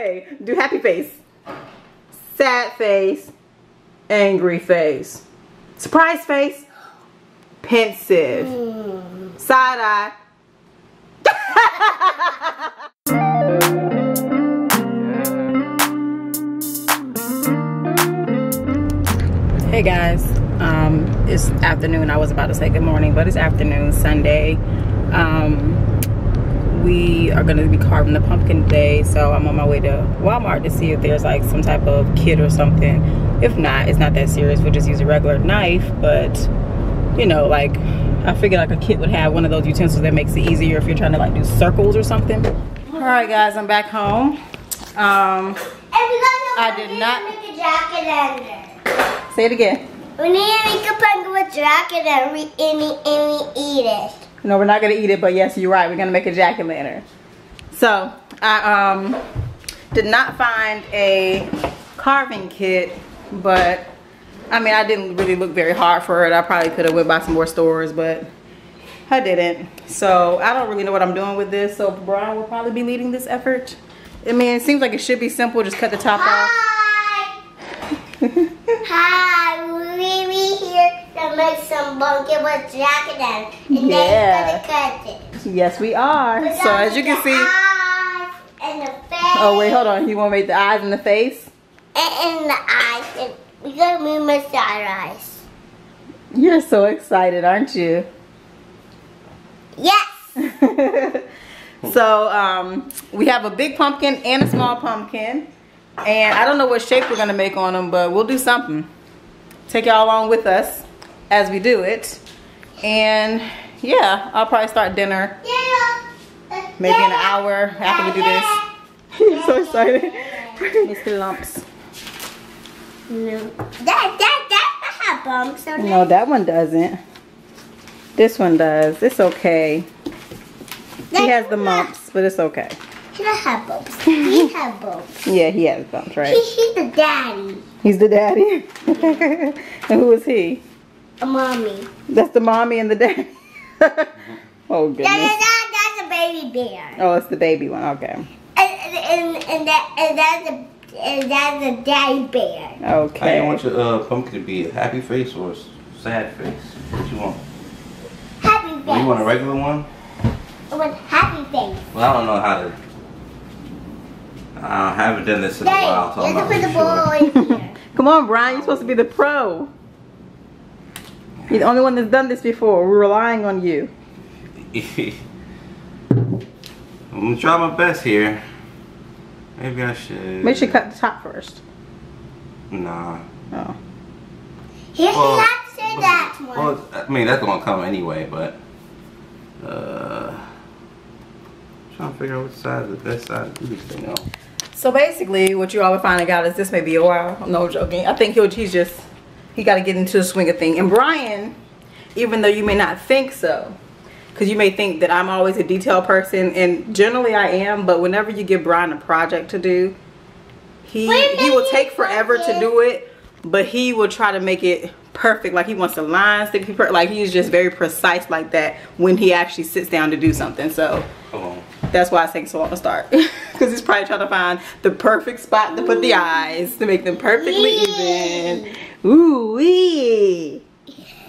Hey, do happy face, sad face, angry face, surprise face, pensive, side eye. Hey guys, it's afternoon. I was about to say good morning, but it's afternoon, Sunday. We are going to be carving the pumpkin today, so I'm on my way to Walmart to see if there's like some type of kit or something. If not, it's not that serious. We'll just use a regular knife, but you know, like I figured like a kit would have one of those utensils that makes it easier if you're trying to like do circles or something. All right guys, I'm back home. I did not make a jacket under. Say it again. We need to make a pumpkin with jacket and we eat it. No, we're not going to eat it, but yes, you're right. We're going to make a jack-o'-lantern. So, I did not find a carving kit, but I mean, I didn't really look very hard for it. I probably could have went by some more stores, but I didn't. So, I don't really know what I'm doing with this. So, Brian will probably be leading this effort. I mean, it seems like it should be simple. Just cut the top off. Hi, we here to make some pumpkin with jack-o'-lantern and yeah. Then we're gonna cut it. Yes, we are. We're so as you can see, eyes and the face. Oh wait, hold on. You want to make the eyes and the face? And the eyes, and we're gonna make my side eyes. You're so excited, aren't you? Yes. So we have a big pumpkin and a small pumpkin. And I don't know what shape we're going to make on them, but we'll do something. Take y'all along with us as we do it. And yeah, I'll probably start dinner maybe in an hour after we do this. I'm so excited. Mr. Lumps. No, that has bumps on it. No, that one doesn't. This one does. It's okay. He has the mumps, but it's okay. He doesn't have bumps. He has bumps. Yeah, he has bumps, right? He's the daddy. He's the daddy? And who is he? A mommy. That's the mommy and the daddy? Oh, goodness. That's a baby bear. Oh, it's the baby one. Okay. And that's a daddy bear. Okay. Hey, I want your pumpkin to be a happy face or a sad face. What you want? Happy face. Oh, you want a regular one? I want happy face. Well, I don't know how to... I haven't done this in a while, so I'm not really sure. Boy. Come on, Brian. You're supposed to be the pro. You're the only one that's done this before. We're relying on you. I'm going to try my best here. Maybe I should... Maybe you should cut the top first. Nah. Oh. Here's the opposite that one. Well, I mean, that's going to come anyway, but... trying to figure out which side is the best side to do this thing on. So basically, what you all are finding out is this may be a while. No joking. I think he got to get into the swing of things. And Brian, even though you may not think so, because you may think that I'm always a detail person, and generally I am, but whenever you give Brian a project to do, he will take forever to do it, but he will try to make it perfect. Like he wants the lines to be perfect. Like he's just very precise like that when he actually sits down to do something. So. Oh. That's why it's taking so long to start. Because he's probably trying to find the perfect spot to put the eyes to make them perfectly even. Ooh-wee.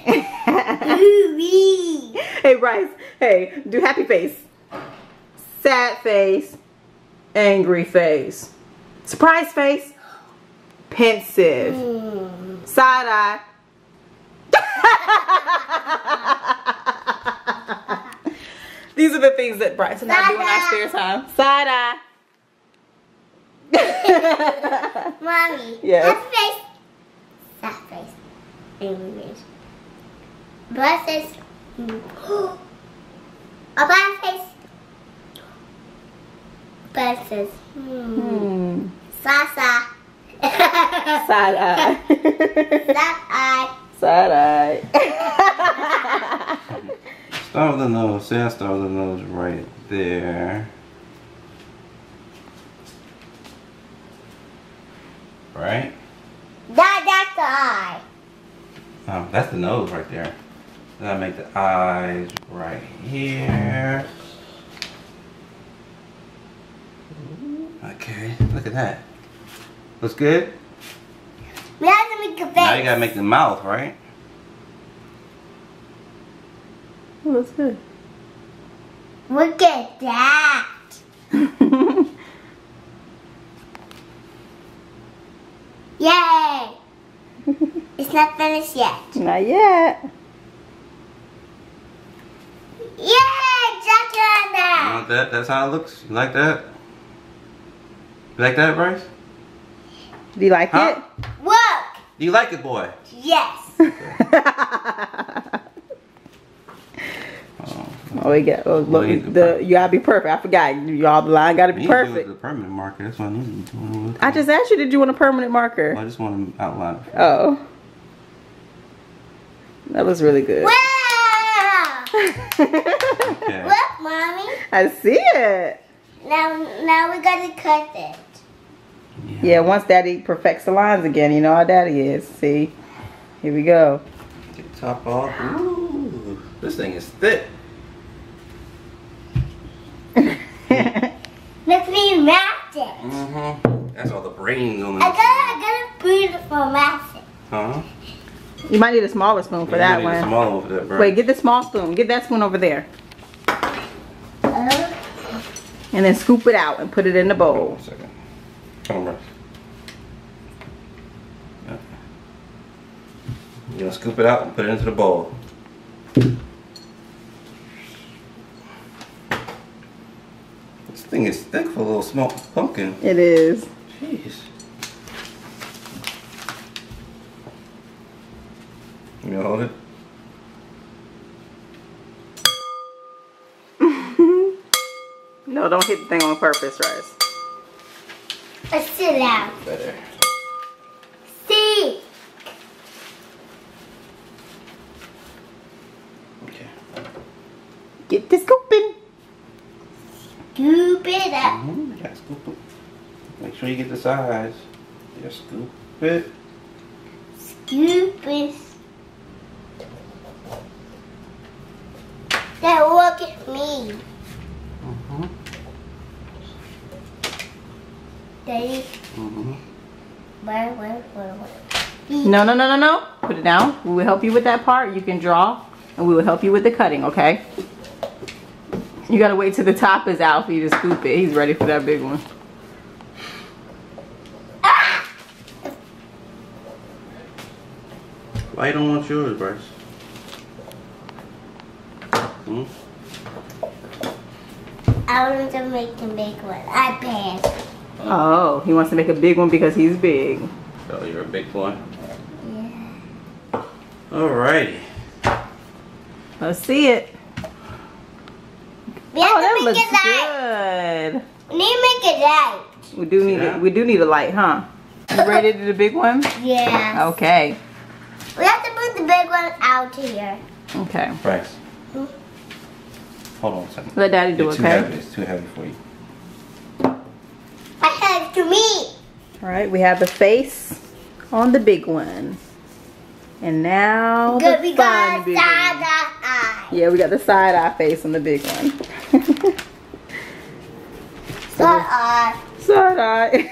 Ooh-wee. Hey, Bryce. Hey, do happy face. Sad face. Angry face. Surprise face. Pensive. Side eye. These are the things that Bryce and I do in our spare time. Side eye. Mommy. Yes. Happy face. Sad face. Angry face. Black face. A black face. Black face. Sasa. Side eye. Side eye. Side eye. Start with the nose. Say I start with the nose right there. Right? That's the eye. Oh, that's the nose right there. Then I make the eyes right here. Okay. Look at that. Looks good? We have to make a face. Now you gotta make the mouth, right? Oh, that's good. Look at that. Yay! It's not finished yet. Not yet. Yay! Jacaranda! You want that? That's how it looks? You like that? You like that, Bryce? Do you like it? Look! Do you like it, boy? Yes! Oh, we got, oh, look, you gotta be perfect. I forgot. Y'all, the line gotta be perfect. The permanent marker. That's what I need to do. I just asked you, did you want a permanent marker? Well, I just want to outline it. Oh. That was really good. Wow! Okay. Look, Mommy. I see it. Now we gotta cut it. Yeah. Yeah, once Daddy perfects the lines again, you know how Daddy is. See? Here we go. Get the top off. Ooh, this thing is thick. Look, we wrapped it. Mm-hmm. That's all the brains on this. I got a beautiful message. Huh? You might need a smaller spoon for that one. Smaller for that, wait, get the small spoon. Get that spoon over there. And then scoop it out and put it in the bowl. One second. Come on, yep. You're gonna scoop it out and put it into the bowl. This thing is thick for a little small pumpkin. It is. Jeez. You gonna hold it? No, don't hit the thing on purpose, Rice. Let's sit down. Better. See. Okay. Get the scooping. Scoop it up. Mm-hmm. You gotta scoop it. Make sure you get the size. Just scoop it. Scoop it. Now look at me. Mm-hmm. Daddy. Mm-hmm. No, no, no, no, no. Put it down. We will help you with that part. You can draw, and we will help you with the cutting, okay? You gotta wait till the top is out for you to scoop it. He's ready for that big one. Ah! Why you don't want yours, Bryce? Hmm? I want to make a big one. I pass. Oh, he wants to make a big one because he's big. So you're a big boy? Yeah. Alrighty. Let's see it. We have to make it light. We need to make it light. We do need a light, huh? You ready to do the big one? Yeah. Okay. We have to put the big one out here. Okay. Bryce. Hmm? Hold on a second. Let Daddy do it, okay? Heavy. It's too heavy for you. Alright, we have the face on the big one. And now we got the side eye. Yeah, we got the side eye face on the big one. Side eye. Side eye.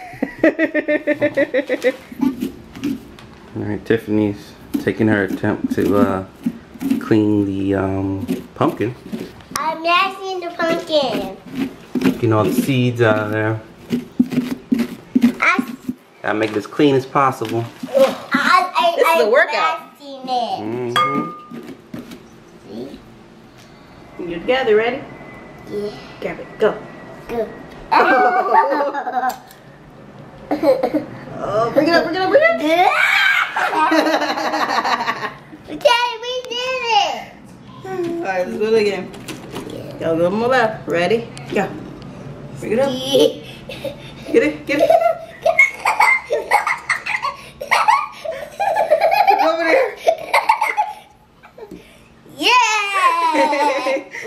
Alright, Tiffany's taking her attempt to clean the pumpkin. I'm mashing the pumpkin. Taking all the seeds out of there. Gotta make it as clean as possible. This is a workout. Mm-hmm. See? You together, ready? Yeah. Grab it, go. Go. Oh. Oh, bring it up, bring it up, bring it up. Okay, we did it. Alright, let's do it again. Go a little more left. Ready? Go. Bring it up. Get it, get it. Over there. Yeah!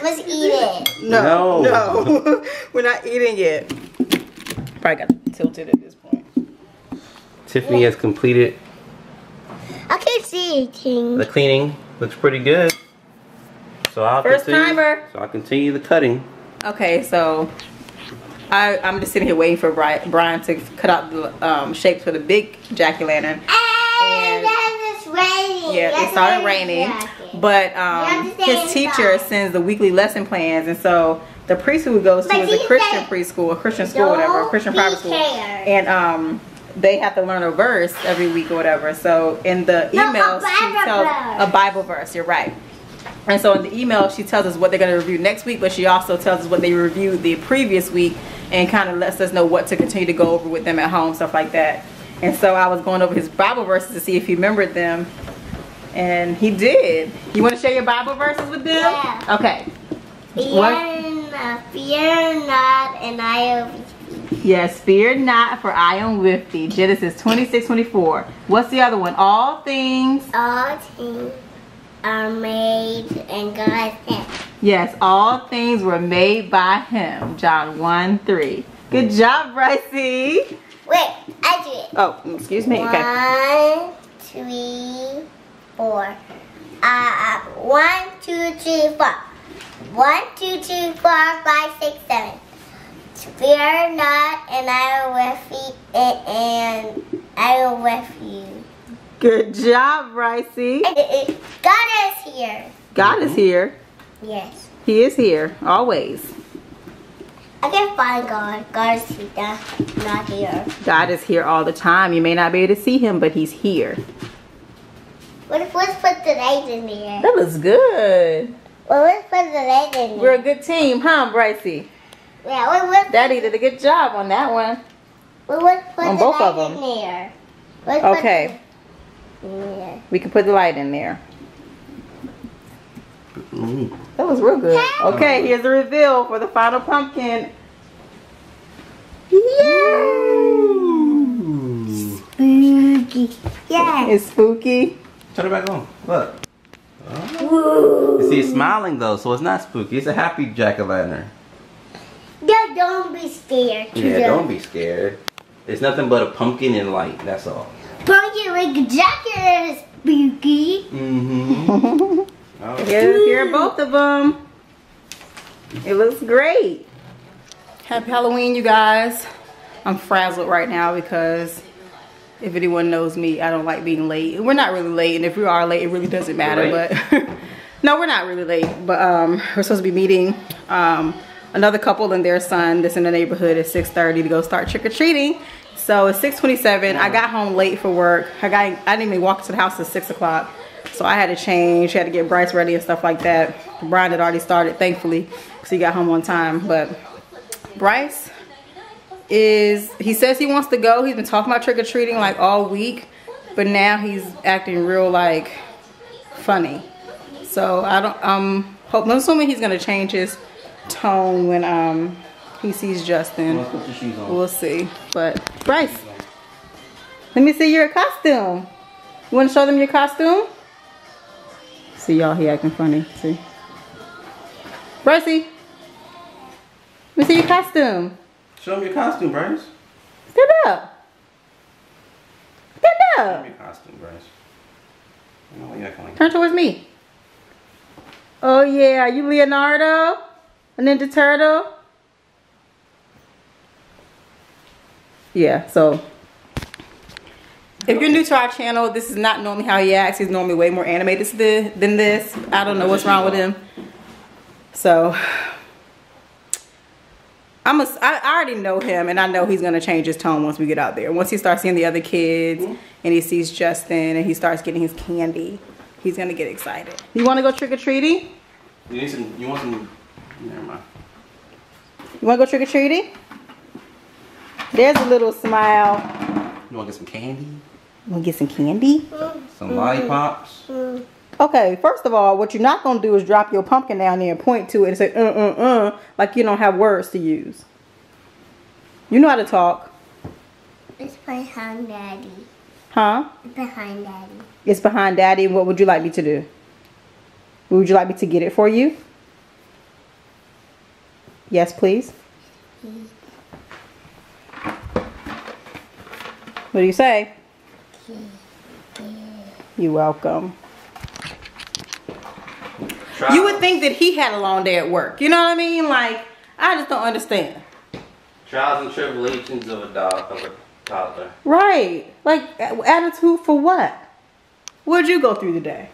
Let's eat it. No. No. No. We're not eating it. Probably got tilted at this point. Tiffany has completed. I can see eating. The cleaning looks pretty good. So I'll continue the cutting. Okay, so I'm just sitting here waiting for Brian to cut out the shapes for the big jack-o'-lantern. And it's raining. Yeah, it started raining. But his teacher sends the weekly lesson plans, and so the preschool he goes to is a Christian preschool, a Christian school, whatever, a Christian private school. And they have to learn a verse every week or whatever. So in the email, she tells a Bible verse, you're right. And so in the email, she tells us what they're going to review next week, but she also tells us what they reviewed the previous week and kind of lets us know what to continue to go over with them at home, stuff like that. And so I was going over his Bible verses to see if he remembered them, and he did. You want to share your Bible verses with them? Yeah. Okay. Fear not, and I am with thee. Yes, fear not, for I am with thee. Genesis 26:24. What's the other one? All things. All things are made in God's hand. Yes, all things were made by him. John 1:3. Good job, Brycey. Wait, I do it. Oh, excuse me. Okay. 1, 2, 3, 4. 1, 2, 3, 4. 1, 2, 3, 4, 5, 6, 7. Fear not, and I will with you. Good job, Brycey. God is here. God is here. Yes. He is here always. I can't find God. God is not here. God is here all the time. You may not be able to see him, but he's here. What if we put the legs in there? That looks good. Well, let's put the legs in there. We're a good team, huh, Brycey? Yeah, Daddy did a good job on that one. Well, let's put on the both of them. In there. Okay. Yeah. We can put the light in there. That was real good. Okay, here's the reveal for the final pumpkin. Yeah. Spooky. Yeah. It's spooky. Turn it back on. Look. Oh. You see, it's smiling though, so it's not spooky. It's a happy jack-o'-lantern. Yeah, don't be scared. Yeah, don't be scared. It's nothing but a pumpkin and light. That's all. Pumpkin like jacket is spooky. Mm-hmm. Oh. Here are both of them. It looks great. Happy Halloween, you guys. I'm frazzled right now because if anyone knows me, I don't like being late. We're not really late, and if we are late, it really doesn't matter. But no, we're not really late. But we're supposed to be meeting another couple and their son that's in the neighborhood at 6:30 to go start trick-or-treating. So it's 6:27. I got home late for work. I didn't even walk to the house till 6 o'clock. So I had to change, had to get Bryce ready and stuff like that. Brian had already started, thankfully, because he got home on time. But Bryce he says he wants to go. He's been talking about trick-or-treating like all week, but now he's acting real like funny. So I don't I'm assuming he's gonna change his tone when he sees Justin. We'll see. But Bryce, let me see your costume. You wanna show them your costume? See, y'all, he acting funny. See, Brycey, let me see your costume. Show him your costume, Bryce. Stand up. Stand up. Show him your costume, Bryce. You know, like turn towards me. Oh yeah, you Leonardo, a Ninja Turtle. Yeah. So, if you're new to our channel, this is not normally how he acts. He's normally way more animated than this. I don't know what's wrong with him. So, I already know him, and I know he's going to change his tone once we get out there. Once he starts seeing the other kids, and he sees Justin, and he starts getting his candy, he's going to get excited. You want to go trick-or-treating? You want some... Never mind. You want to go trick-or-treating? There's a little smile. You want to get some candy? You want to get some candy? Some lollipops? Okay, first of all, what you're not going to do is drop your pumpkin down there and point to it and say, like you don't have words to use. You know how to talk. It's behind Daddy. Huh? It's behind Daddy. It's behind Daddy. What would you like me to do? Would you like me to get it for you? Yes, please. What do you say? You're welcome. You would think that he had a long day at work. You know what I mean? Like, I just don't understand. Trials and tribulations of a dog, of a toddler. Right. Like, attitude for what? What'd you go through today?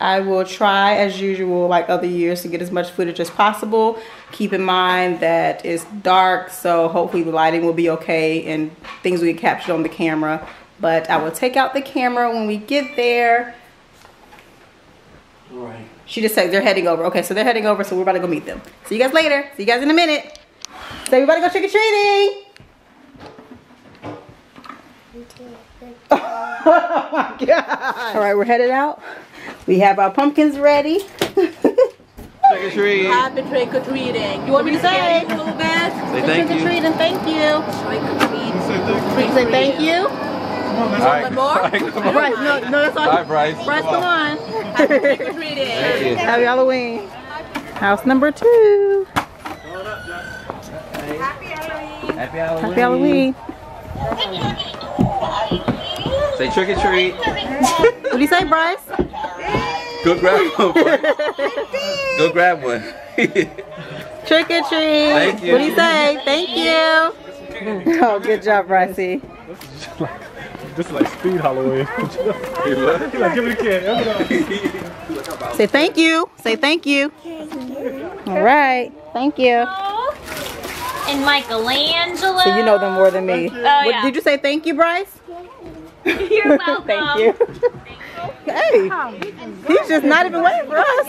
I will try, as usual, like other years, to get as much footage as possible. Keep in mind that it's dark, so hopefully the lighting will be okay and things will get captured on the camera. But I will take out the camera when we get there. Right. She just said they're heading over. Okay, so they're heading over, so we're about to go meet them. See you guys later. See you guys in a minute. So we're about to go trick-or-treating. Oh my gosh. All right, we're headed out. We have our pumpkins ready. Trick-or-treating. Happy trick-or-treating. You want me to say it? Little best. Say thank you. Trick-or-treating. Thank you. Trick-or-treating. Say thank you. Right. Bryce, no, that's all. Bye, Bryce. Bryce, come on. Happy trick-or-treating. Happy Halloween. House number 2. Happy Halloween. Happy Halloween. Happy Halloween. Say trick-or-treat. What do you say, Bryce? Go grab one. Go grab one. Trick or treat. Thank you. What do you say? Thank you. Oh, good job, Brycey. This is like speed Halloween. Like, give me the kid. Say thank you. Say thank you. All right. Thank you. And Michelangelo. So you know them more than me. Yeah. Did you say thank you, Bryce? You're welcome. Thank you. Hey, he's just not even waiting for us.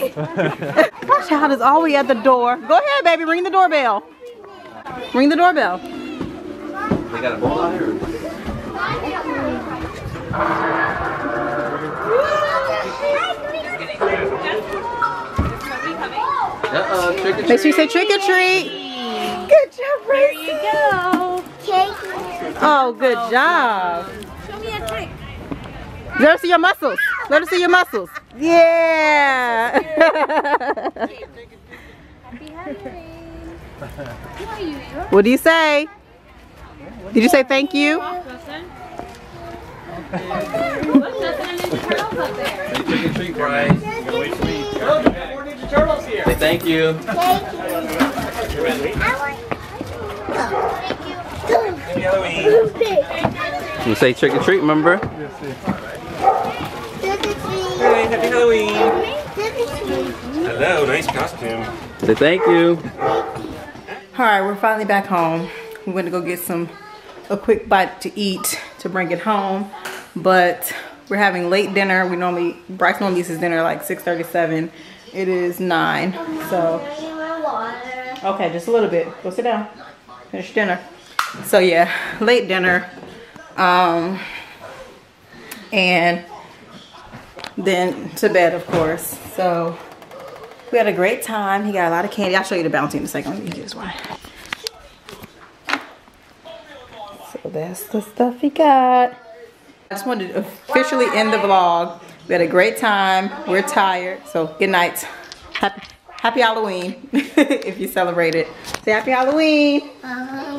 My child is always at the door. Go ahead, baby, ring the doorbell. Ring the doorbell. They got a ball out here. Trick-or-treat. Make sure you say trick or treat. Good job, Bryce. There you go. Oh, good job. Show me a trick. Let her see your muscles. Let her see your muscles. Yeah. What do you say? Did you say thank you? Say thank you. You say trick or treat, remember? Happy Halloween! Hello, nice costume. Say thank you. Alright, we're finally back home. We went to go get a quick bite to eat to bring it home. But we're having late dinner. Bryce normally eats his dinner like 6:37. It is 9. So okay, just a little bit. Go sit down. Finish dinner. So yeah, late dinner. And then to bed, of course. So we had a great time. He got a lot of candy. I'll show you the bounty in a second. Let me use one. So that's the stuff he got. I just wanted to officially end the vlog. We had a great time. We're tired. So good night. Happy Halloween if you celebrate it. Say happy Halloween.